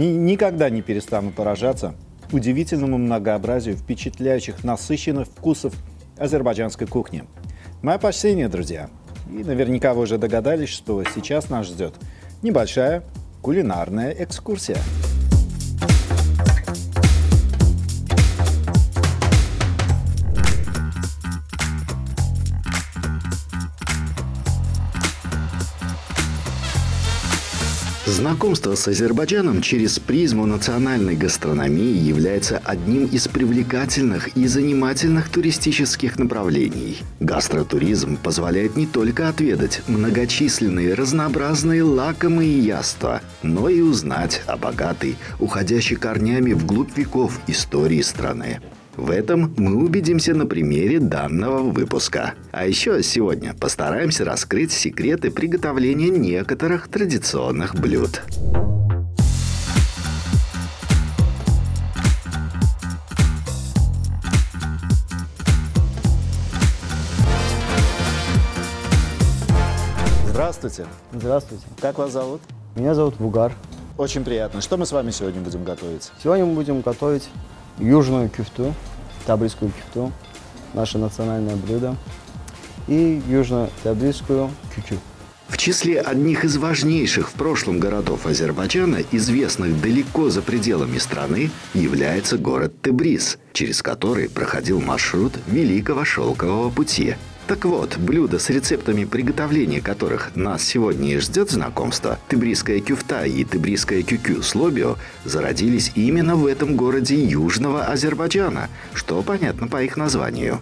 Никогда не перестану поражаться удивительному многообразию впечатляющих, насыщенных вкусов азербайджанской кухни. Мои почтения, друзья. И наверняка вы уже догадались, что сейчас нас ждет небольшая кулинарная экскурсия. Знакомство с Азербайджаном через призму национальной гастрономии является одним из привлекательных и занимательных туристических направлений. Гастротуризм позволяет не только отведать многочисленные разнообразные лакомые яства, но и узнать о богатой, уходящей корнями вглубь веков истории страны. В этом мы убедимся на примере данного выпуска. А еще сегодня постараемся раскрыть секреты приготовления некоторых традиционных блюд. Здравствуйте. Здравствуйте. Как вас зовут? Меня зовут Угар. Очень приятно. Что мы с вами сегодня будем готовить? Сегодня мы будем готовить южную кюфту, табризскую кюфту, наше национальное блюдо, и южно-табризскую кюкю. В числе одних из важнейших в прошлом городов Азербайджана, известных далеко за пределами страны, является город Тебриз, через который проходил маршрут Великого Шелкового пути. Так вот, блюдо, с рецептами приготовления которых нас сегодня и ждет знакомство, тебризская кюфта и тебризская кюкю с лобио, зародились именно в этом городе Южного Азербайджана, что понятно по их названию.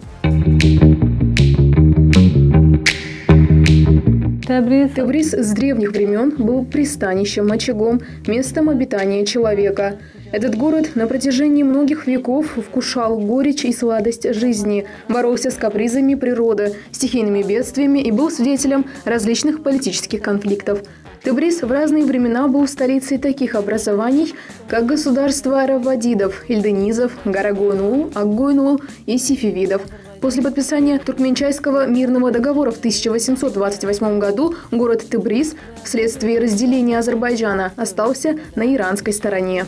Тебриз с древних времен был пристанищем, очагом, местом обитания человека. Этот город на протяжении многих веков вкушал горечь и сладость жизни, боролся с капризами природы, стихийными бедствиями и был свидетелем различных политических конфликтов. Тебриз в разные времена был столицей таких образований, как государства Раввадидов, Ильденизов, Гарагоюнлу, Аккоюнлу и Сифивидов. После подписания Туркменчайского мирного договора в 1828 году город Тебриз вследствие разделения Азербайджана остался на иранской стороне.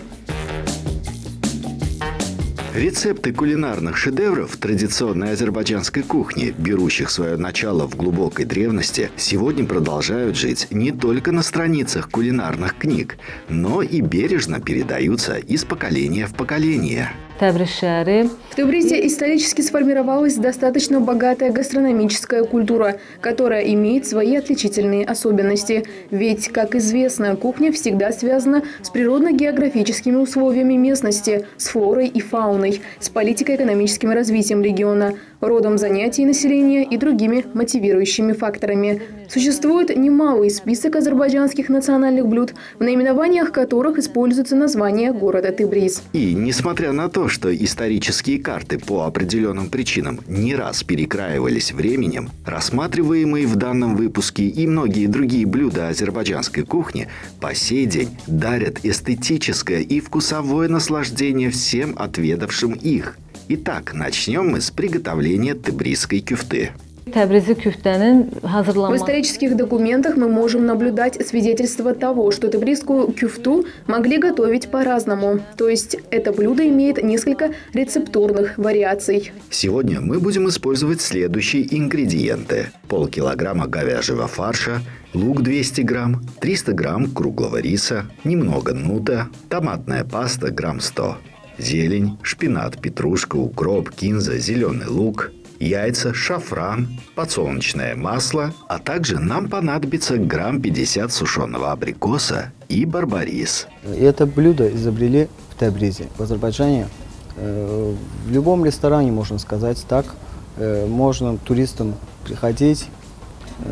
Рецепты кулинарных шедевров традиционной азербайджанской кухни, берущих свое начало в глубокой древности, сегодня продолжают жить не только на страницах кулинарных книг, но и бережно передаются из поколения в поколение. В Тебризе исторически сформировалась достаточно богатая гастрономическая культура, которая имеет свои отличительные особенности. Ведь, как известно, кухня всегда связана с природно-географическими условиями местности, с флорой и фауной, с политико-экономическим развитием региона, родом занятий населения и другими мотивирующими факторами. Существует немалый список азербайджанских национальных блюд, в наименованиях которых используется название города Тебриз. И, несмотря на то, что исторические карты по определенным причинам не раз перекраивались временем, рассматриваемые в данном выпуске и многие другие блюда азербайджанской кухни по сей день дарят эстетическое и вкусовое наслаждение всем отведавшим их. Итак, начнем мы с приготовления тебризской кюфты. В исторических документах мы можем наблюдать свидетельство того, что тебризскую кюфту могли готовить по-разному. То есть это блюдо имеет несколько рецептурных вариаций. Сегодня мы будем использовать следующие ингредиенты. Полкилограмма говяжьего фарша, лук 200 грамм, 300 грамм круглого риса, немного нута, томатная паста грамм 100, зелень, шпинат, петрушка, укроп, кинза, зеленый лук, яйца, шафран, подсолнечное масло, а также нам понадобится грамм 50 сушеного абрикоса и барбарис. Это блюдо изобрели в Тебризе, в Азербайджане. В любом ресторане, можно сказать так, можно туристам приходить,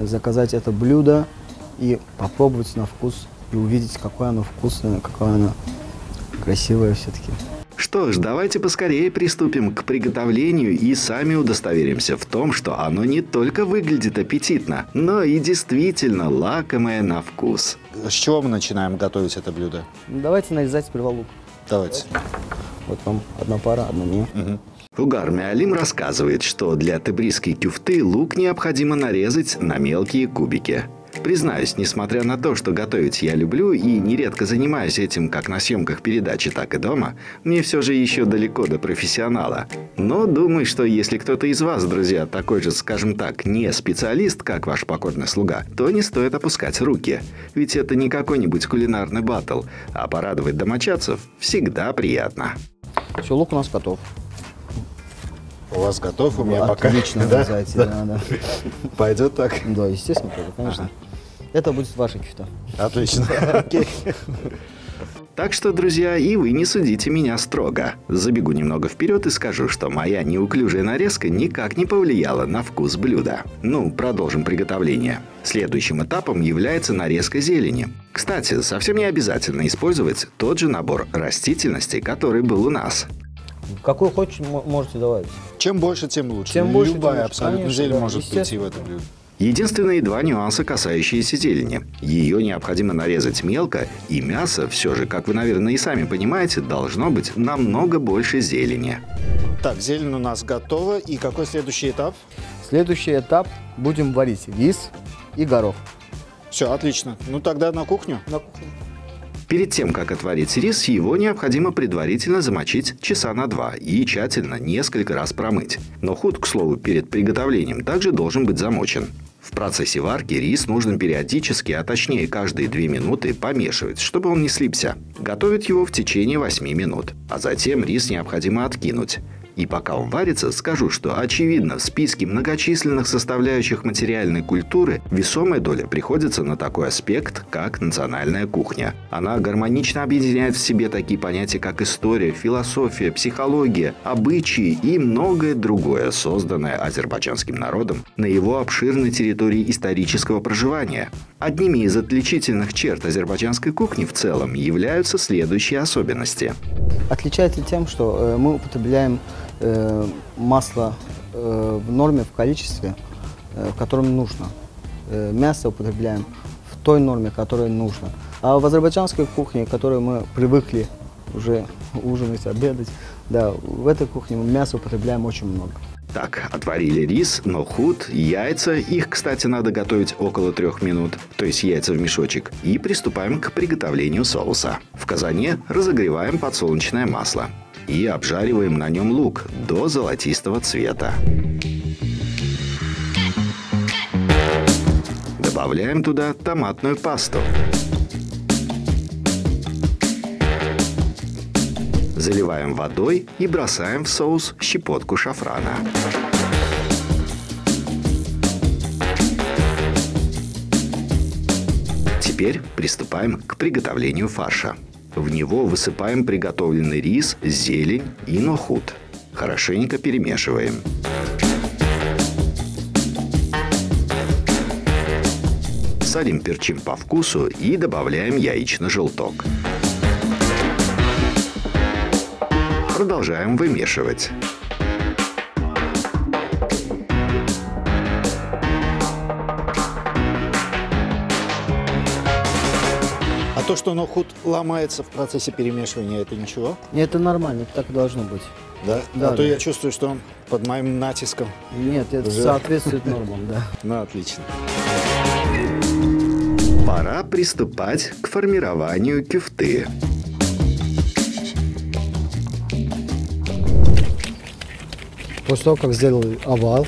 заказать это блюдо и попробовать на вкус, и увидеть, какое оно вкусное, какое оно красивое все-таки. Что ж, давайте поскорее приступим к приготовлению и сами удостоверимся в том, что оно не только выглядит аппетитно, но и действительно лакомое на вкус. С чего мы начинаем готовить это блюдо? Давайте нарезать сперва лук. Давайте. Вот вам одна пара, одна мне. Угу. Угар-Миалим рассказывает, что для тебризской кюфты лук необходимо нарезать на мелкие кубики. Признаюсь, несмотря на то, что готовить я люблю и нередко занимаюсь этим как на съемках передачи, так и дома, мне все же еще далеко до профессионала. Но думаю, что если кто-то из вас, друзья, такой же, скажем так, не специалист, как ваш покорный слуга, то не стоит опускать руки. Ведь это не какой-нибудь кулинарный баттл, а порадовать домочадцев всегда приятно. Все, лук у нас готов. У вас готов, у меня пока. Отлично, да? Да. Пойдет так? Да, естественно, конечно. Это будет ваша кюфта. Отлично. Окей. Так что, друзья, и вы не судите меня строго. Забегу немного вперед и скажу, что моя неуклюжая нарезка никак не повлияла на вкус блюда. Ну, продолжим приготовление. Следующим этапом является нарезка зелени. Кстати, совсем не обязательно использовать тот же набор растительности, который был у нас. Какой хочешь, можете давать. Чем больше, тем лучше. Любая абсолютно зелень может прийти в это блюдо. Единственные два нюанса, касающиеся зелени. Ее необходимо нарезать мелко, и мясо все же, как вы, наверное, и сами понимаете, должно быть намного больше зелени. Так, зелень у нас готова. И какой следующий этап? Следующий этап будем варить рис и горох. Все, отлично. Ну тогда на кухню. На кухню. Перед тем, как отварить рис, его необходимо предварительно замочить часа на 2 и тщательно несколько раз промыть. Нохут, к слову, перед приготовлением также должен быть замочен. В процессе варки рис нужно периодически, а точнее каждые 2 минуты помешивать, чтобы он не слипся. Готовят его в течение 8 минут, а затем рис необходимо откинуть. И пока он варится, скажу, что очевидно, в списке многочисленных составляющих материальной культуры весомая доля приходится на такой аспект, как национальная кухня. Она гармонично объединяет в себе такие понятия, как история, философия, психология, обычаи и многое другое, созданное азербайджанским народом на его обширной территории исторического проживания. Одними из отличительных черт азербайджанской кухни в целом являются следующие особенности. Отличается тем, что мы употребляем масло в норме, в количестве, в котором нужно. Мясо употребляем в той норме, которая нужна. А в азербайджанской кухне, к которой мы привыкли уже ужинать, обедать, да, в этой кухне мы мясо употребляем очень много. Так, отварили рис, нохут, яйца. Их, кстати, надо готовить около 3 минут, то есть яйца в мешочек. И приступаем к приготовлению соуса. В казане разогреваем подсолнечное масло. И обжариваем на нем лук до золотистого цвета. Добавляем туда томатную пасту. Заливаем водой и бросаем в соус щепотку шафрана. Теперь приступаем к приготовлению фарша. В него высыпаем приготовленный рис, зелень и нохут. Хорошенько перемешиваем. Солим, перчим по вкусу и добавляем яичный желток. Продолжаем вымешивать. То, что нохут ломается в процессе перемешивания, это ничего? Нет, это нормально, это так и должно быть. Да? Да, а то я чувствую, что он под моим натиском. Нет, это соответствует нормам, да. Ну, отлично. Пора приступать к формированию кюфты. После того, как сделал овал,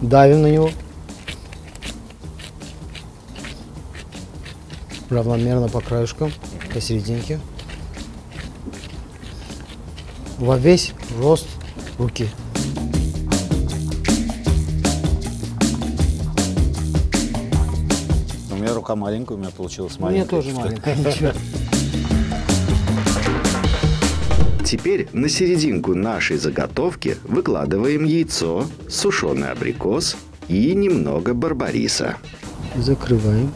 давим на него. Равномерно по краешкам, по серединке. Во весь рост руки. У меня рука маленькая, у меня получилась маленькая. У меня тоже маленькая. Теперь на серединку нашей заготовки выкладываем яйцо, сушеный абрикос и немного барбариса. Закрываем.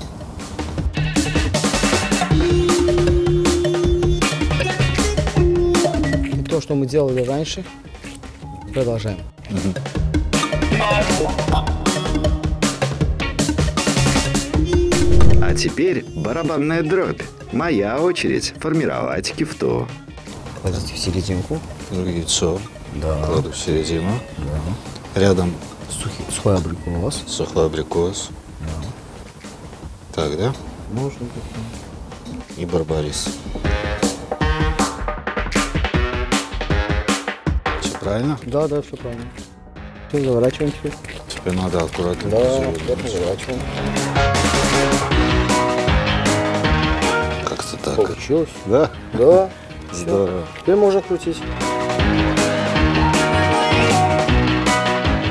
То, что мы делали раньше, продолжаем. А теперь барабанная дробь. Моя очередь формировать кюфту. Кладите в серединку. Яйцо. Да. Кладу в середину. Да. Рядом сухой абрикос. Сухой абрикос. Да. так, да? Можно. И барбарис. Все правильно? Да, да, все правильно. Все, заворачиваем теперь. Теперь надо аккуратно. Да, аккуратно заворачиваем. Как-то так. Получилось? Да. Да. Здорово. Теперь можно крутить.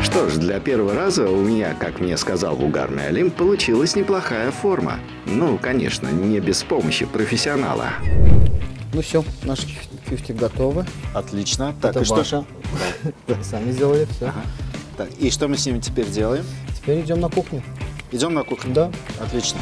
Что ж, для первого раза у меня, как мне сказал Угар-Миалим, получилась неплохая форма. Ну, конечно, не без помощи профессионала. Ну все, наши кюфты готовы. Отлично. Так, это и ваша. Что? Сами сделали все. Ага. Так, и что мы с ними теперь делаем? Теперь идем на кухню. Идем на кухню? Да. Отлично.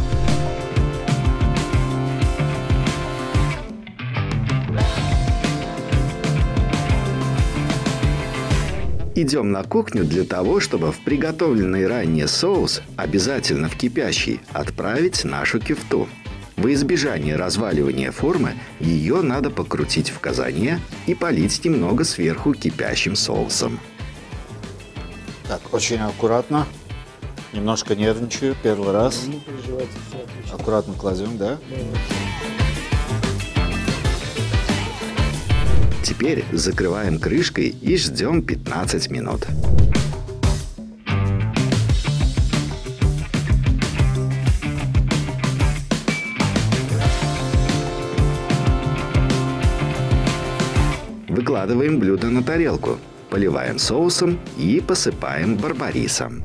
Идем на кухню для того, чтобы в приготовленный ранее соус, обязательно в кипящий, отправить нашу кюфту. Во избежание разваливания формы ее надо покрутить в казане и полить немного сверху кипящим соусом. Так, очень аккуратно. Немножко нервничаю, первый раз. Не переживайте, все отлично. Аккуратно кладем, да? Теперь закрываем крышкой и ждем 15 минут. Выкладываем блюдо на тарелку, поливаем соусом и посыпаем барбарисом.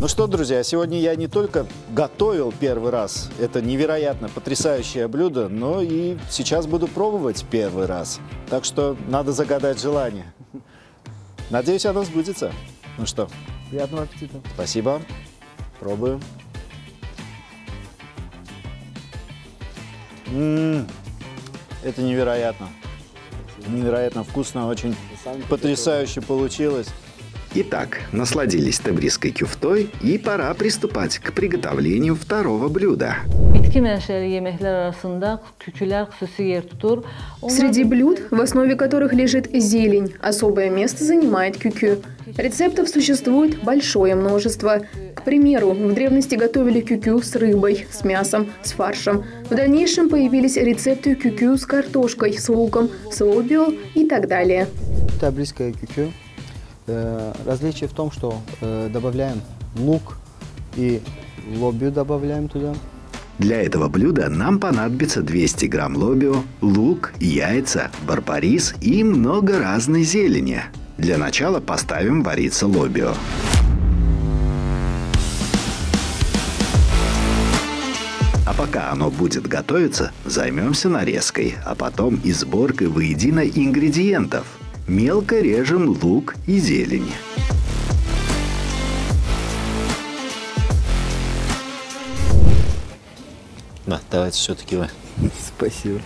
Ну что, друзья, сегодня я не только готовил первый раз это невероятно потрясающее блюдо, но и сейчас буду пробовать первый раз. Так что надо загадать желание. Надеюсь, оно сбудется. Ну что? Приятного аппетита. Спасибо. Пробуем. Это невероятно. Невероятно вкусно, очень потрясающе получилось. Итак, насладились тебризской кюфтой, и пора приступать к приготовлению второго блюда. Среди блюд, в основе которых лежит зелень, особое место занимает кюкю. Рецептов существует большое множество. К примеру, в древности готовили кюкю с рыбой, с мясом, с фаршем. В дальнейшем появились рецепты кюкю с картошкой, с луком, с лобио и так далее. Тебризская кюкю. Различие в том, что добавляем лук и лобио добавляем туда. Для этого блюда нам понадобится 200 грамм лобио, лук, яйца, барбарис и много разной зелени. Для начала поставим вариться лобио. А пока оно будет готовиться, займемся нарезкой, а потом и сборкой воедино ингредиентов. Мелко режем лук и зелень. Да, давайте все-таки вы. Спасибо.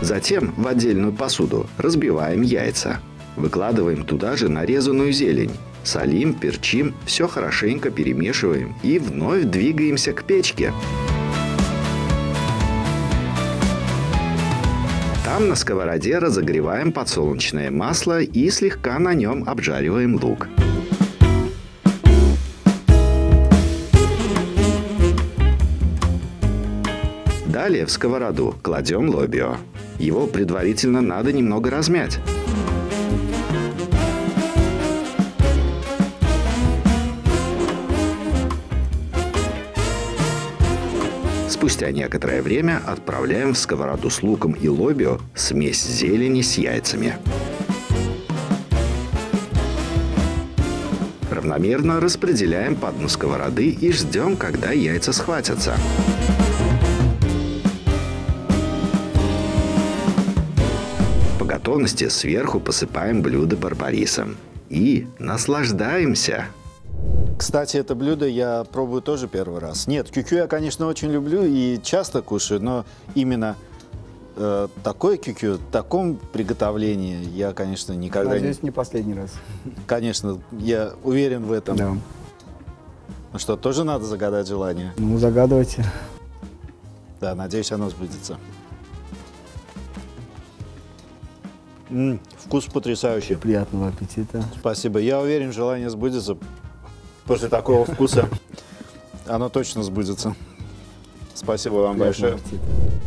Затем в отдельную посуду разбиваем яйца. Выкладываем туда же нарезанную зелень. Солим, перчим, все хорошенько перемешиваем и вновь двигаемся к печке. Там на сковороде разогреваем подсолнечное масло и слегка на нем обжариваем лук. Далее в сковороду кладем лобио. Его предварительно надо немного размять. Спустя некоторое время отправляем в сковороду с луком и лобио смесь зелени с яйцами. Равномерно распределяем по дну сковороды и ждем, когда яйца схватятся. По готовности сверху посыпаем блюдо барбарисом. И наслаждаемся! Кстати, это блюдо я пробую тоже первый раз. Нет, кюкю я, конечно, очень люблю и часто кушаю, но именно такое кюкю, в таком приготовлении я, конечно, никогда не... Надеюсь, не последний раз. Конечно, я уверен в этом. Да. Ну что, тоже надо загадать желание? Ну, загадывайте. Да, надеюсь, оно сбудется. Вкус потрясающий. Приятного аппетита. Спасибо. Я уверен, желание сбудется. После такого вкуса оно точно сбудется. Спасибо вам большое.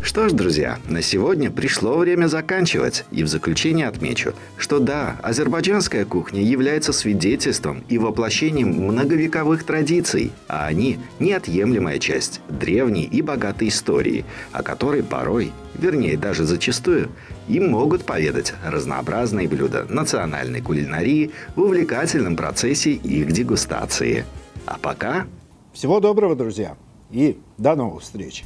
Что ж, друзья, на сегодня пришло время заканчивать. И в заключение отмечу, что да, азербайджанская кухня является свидетельством и воплощением многовековых традиций, а они – неотъемлемая часть древней и богатой истории, о которой порой, вернее даже зачастую, им могут поведать разнообразные блюда национальной кулинарии в увлекательном процессе их дегустации. А пока… Всего доброго, друзья, и до новых встреч!